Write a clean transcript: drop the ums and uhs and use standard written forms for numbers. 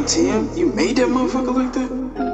Damn, TM, you made that motherfucker like that?